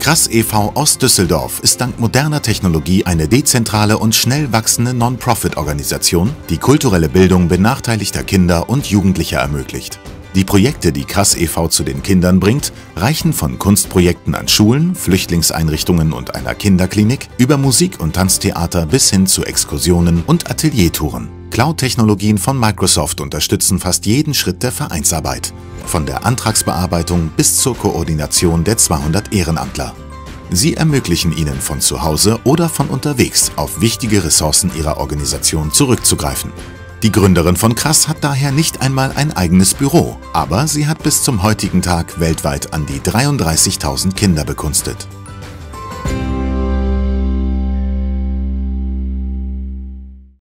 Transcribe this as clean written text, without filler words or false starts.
KRASS e.V. Ost-Düsseldorf ist dank moderner Technologie eine dezentrale und schnell wachsende Non-Profit-Organisation, die kulturelle Bildung benachteiligter Kinder und Jugendlicher ermöglicht. Die Projekte, die KRASS e.V. zu den Kindern bringt, reichen von Kunstprojekten an Schulen, Flüchtlingseinrichtungen und einer Kinderklinik über Musik- und Tanztheater bis hin zu Exkursionen und Ateliertouren. Cloud-Technologien von Microsoft unterstützen fast jeden Schritt der Vereinsarbeit, von der Antragsbearbeitung bis zur Koordination der 200 Ehrenamtler. Sie ermöglichen Ihnen, von zu Hause oder von unterwegs auf wichtige Ressourcen Ihrer Organisation zurückzugreifen. Die Gründerin von KRASS hat daher nicht einmal ein eigenes Büro, aber sie hat bis zum heutigen Tag weltweit an die 33.000 Kinder bekunstet.